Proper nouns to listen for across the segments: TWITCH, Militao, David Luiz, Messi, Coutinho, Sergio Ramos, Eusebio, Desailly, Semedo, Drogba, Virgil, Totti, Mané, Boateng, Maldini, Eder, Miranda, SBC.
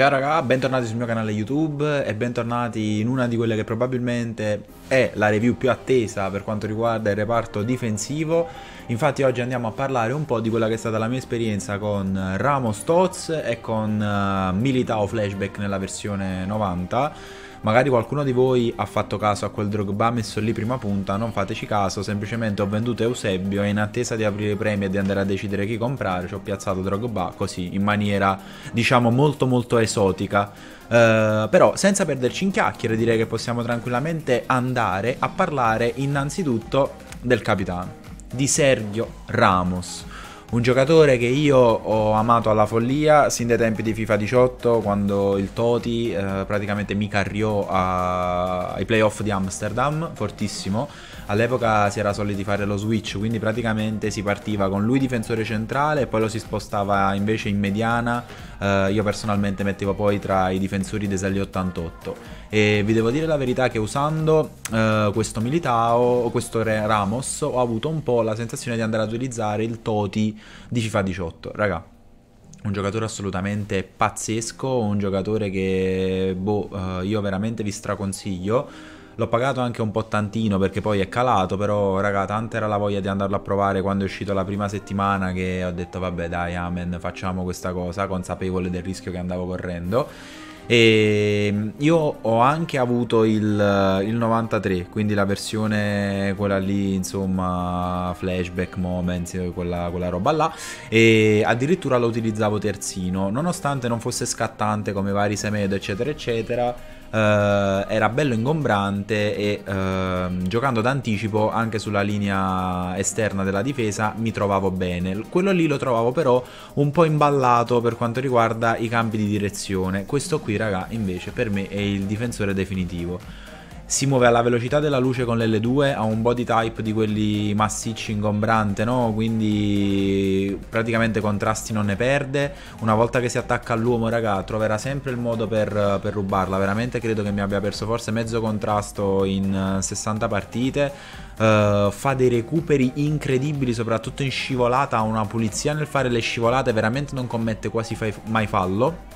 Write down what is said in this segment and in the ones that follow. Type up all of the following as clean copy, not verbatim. Ciao raga, bentornati sul mio canale YouTube e bentornati in una di quelle che probabilmente è la review più attesa per quanto riguarda il reparto difensivo. Infatti oggi andiamo a parlare un po' di quella che è stata la mia esperienza con Ramos Tots e con Militao Flashback nella versione 90. Magari qualcuno di voi ha fatto caso a quel Drogba messo lì prima punta, non fateci caso, semplicemente ho venduto Eusebio e in attesa di aprire i premi e di andare a decidere chi comprare ci ho piazzato Drogba così, in maniera diciamo molto esotica. Però senza perderci in chiacchiere direi che possiamo tranquillamente andare a parlare innanzitutto del capitano, di Sergio Ramos. Un giocatore che io ho amato alla follia sin dai tempi di FIFA 18, quando il Totti praticamente mi carriò ai playoff di Amsterdam, fortissimo. All'epoca si era soliti fare lo switch, quindi praticamente si partiva con lui difensore centrale e poi lo si spostava invece in mediana. Io personalmente mettevo poi tra i difensori Desailly 88. E vi devo dire la verità che usando questo Militao, questo Ramos, ho avuto un po' la sensazione di andare ad utilizzare il Totti di FIFA 18, raga. Un giocatore assolutamente pazzesco, un giocatore che io veramente vi straconsiglio. L'ho pagato anche un po' tantino perché poi è calato, però raga, tanta era la voglia di andarlo a provare quando è uscito la prima settimana che ho detto vabbè dai, amen, facciamo questa cosa, consapevole del rischio che andavo correndo. E io ho anche avuto il 93, quindi la versione quella lì, insomma, flashback moments, quella roba là, e addirittura lo utilizzavo terzino, nonostante non fosse scattante come vari Semedo eccetera eccetera. Era bello ingombrante e giocando d'anticipo anche sulla linea esterna della difesa mi trovavo bene. Quello lì lo trovavo però un po' imballato per quanto riguarda i cambi di direzione. Questo qui raga invece per me è il difensore definitivo. Si muove alla velocità della luce con l'L2, ha un body type di quelli massicci, ingombrante, no? Quindi praticamente contrasti non ne perde. Una volta che si attacca all'uomo, raga, troverà sempre il modo per rubarla. Veramente credo che mi abbia perso forse mezzo contrasto in 60 partite. Fa dei recuperi incredibili, soprattutto in scivolata, ha una pulizia nel fare le scivolate, veramente non commette quasi mai fallo.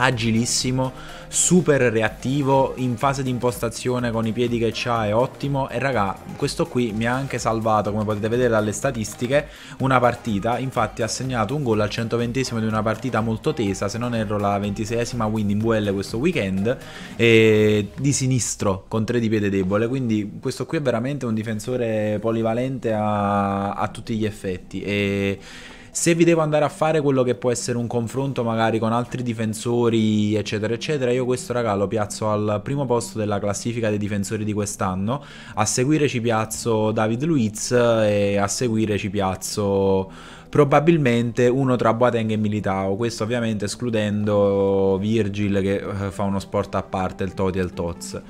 Agilissimo, super reattivo, in fase di impostazione con i piedi che c'ha è ottimo. E raga, questo qui mi ha anche salvato, come potete vedere dalle statistiche, una partita. Infatti ha segnato un gol al 120esimo di una partita molto tesa, se non erro la 26esima win in VL questo weekend, e di sinistro con 3 di piede debole. Quindi questo qui è veramente un difensore polivalente a tutti gli effetti. E se vi devo andare a fare quello che può essere un confronto magari con altri difensori eccetera eccetera, io questo raga lo piazzo al primo posto della classifica dei difensori di quest'anno. A seguire ci piazzo David Luiz e a seguire ci piazzo probabilmente uno tra Boateng e Militao, questo ovviamente escludendo Virgil che fa uno sport a parte, il Totti e il Tots.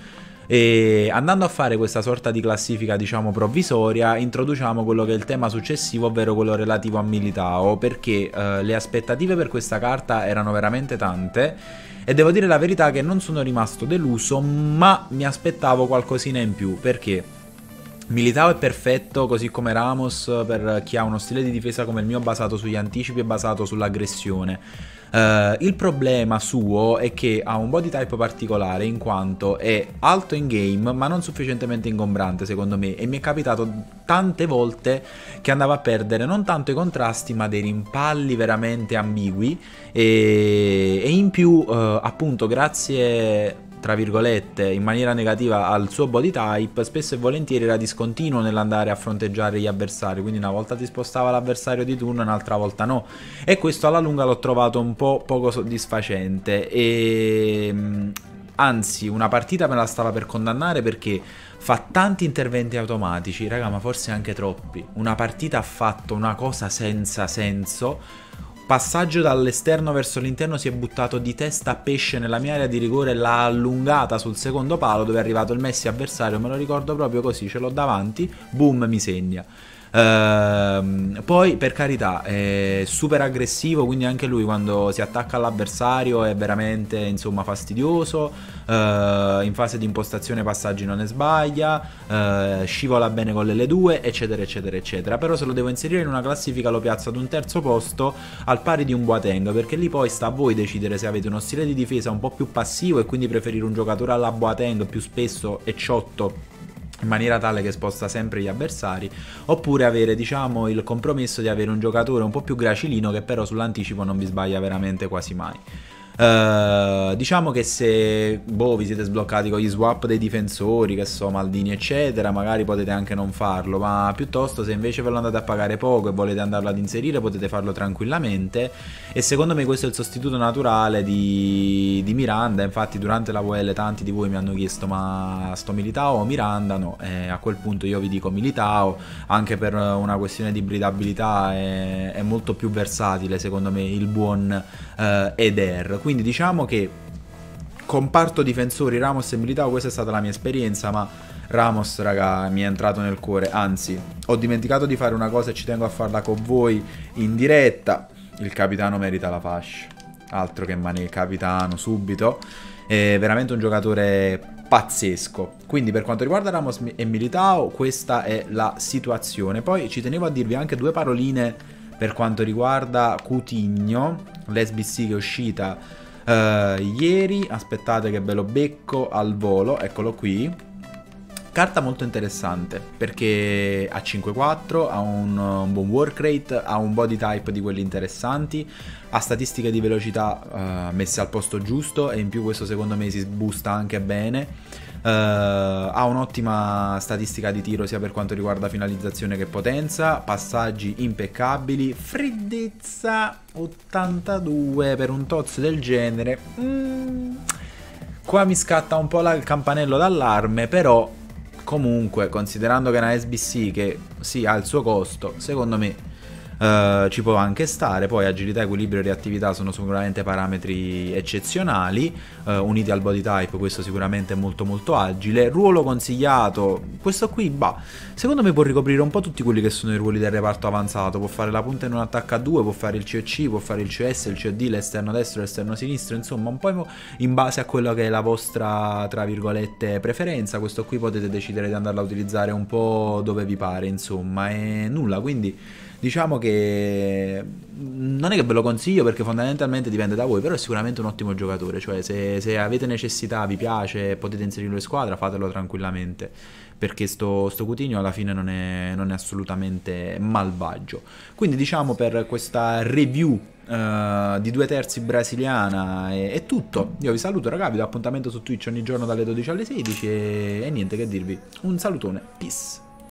E andando a fare questa sorta di classifica diciamo provvisoria, introduciamo quello che è il tema successivo, ovvero quello relativo a Militao, perché le aspettative per questa carta erano veramente tante e devo dire la verità che non sono rimasto deluso, ma mi aspettavo qualcosina in più, perché Militao è perfetto, così come Ramos, per chi ha uno stile di difesa come il mio basato sugli anticipi e basato sull'aggressione. Il problema suo è che ha un body type particolare in quanto è alto in game ma non sufficientemente ingombrante secondo me, e mi è capitato tante volte che andava a perdere non tanto i contrasti ma dei rimpalli veramente ambigui e in più appunto grazie tra virgolette in maniera negativa al suo body type spesso e volentieri era discontinuo nell'andare a fronteggiare gli avversari, quindi una volta ti spostava l'avversario di turno, un'altra volta no, e questo alla lunga l'ho trovato un po' poco soddisfacente. E anzi, una partita me la stava per condannare perché fa tanti interventi automatici, raga, ma forse anche troppi. Una partita ha fatto una cosa senza senso. Passaggio dall'esterno verso l'interno, si è buttato di testa a pesce nella mia area di rigore, l'ha allungata sul secondo palo dove è arrivato il Messi avversario, me lo ricordo proprio così, ce l'ho davanti, boom, mi segna. Poi per carità è super aggressivo, quindi anche lui quando si attacca all'avversario è veramente, insomma, fastidioso. In fase di impostazione passaggi non ne sbaglia, scivola bene con le L2, eccetera eccetera eccetera. Però se lo devo inserire in una classifica lo piazzo ad un terzo posto, al pari di un Boateng, perché lì poi sta a voi decidere se avete uno stile di difesa un po' più passivo e quindi preferire un giocatore alla Boateng più spesso e ciotto, in maniera tale che sposta sempre gli avversari, oppure avere, diciamo, il compromesso di avere un giocatore un po' più gracilino che però sull'anticipo non vi sbaglia veramente quasi mai. Diciamo che se vi siete sbloccati con gli swap dei difensori, che so, Maldini eccetera, magari potete anche non farlo, ma piuttosto se invece ve lo andate a pagare poco e volete andarlo ad inserire potete farlo tranquillamente. E secondo me questo è il sostituto naturale di Miranda. Infatti durante la VL tanti di voi mi hanno chiesto: ma sto Militao o Miranda? No, a quel punto io vi dico Militao, anche per una questione di ibridabilità. È molto più versatile secondo me il buon Eder. Quindi diciamo che comparto difensori Ramos e Militao, questa è stata la mia esperienza, ma Ramos, raga, mi è entrato nel cuore. Anzi, ho dimenticato di fare una cosa e ci tengo a farla con voi in diretta: il capitano merita la fascia, altro che Mané, il capitano subito. È veramente un giocatore pazzesco. Quindi per quanto riguarda Ramos e Militao questa è la situazione. Poi ci tenevo a dirvi anche due paroline per quanto riguarda Coutinho, l'SBC che è uscita ieri. Aspettate che ve lo becco al volo, eccolo qui. Carta molto interessante perché ha 5-4, ha un buon work rate, ha un body type di quelli interessanti, ha statistiche di velocità messe al posto giusto, e in più questo secondo me si boosta anche bene. Ha un'ottima statistica di tiro sia per quanto riguarda finalizzazione che potenza, passaggi impeccabili, freddezza 82 per un tozzo del genere. Qua mi scatta un po' il campanello d'allarme, però comunque considerando che è una SBC che sì ha il suo costo, secondo me ci può anche stare. Poi agilità, equilibrio e reattività sono sicuramente parametri eccezionali, uniti al body type questo sicuramente è molto molto agile. Ruolo consigliato, questo qui secondo me può ricoprire un po' tutti quelli che sono i ruoli del reparto avanzato. Può fare la punta in un attacco a due, può fare il COC, può fare il CS, il COD, l'esterno destro, l'esterno sinistro, insomma un po' in base a quello che è la vostra, tra virgolette, preferenza. Questo qui potete decidere di andarla a utilizzare un po' dove vi pare, insomma, e nulla. Quindi diciamo che non è che ve lo consiglio perché fondamentalmente dipende da voi, però è sicuramente un ottimo giocatore. Cioè se avete necessità, vi piace, potete inserirlo in squadra, fatelo tranquillamente, perché sto Coutinho alla fine non è assolutamente malvagio. Quindi diciamo per questa review di 2/3 brasiliana è tutto. Io vi saluto ragazzi, vi do appuntamento su Twitch ogni giorno dalle 12 alle 16 e niente che dirvi, un salutone, peace.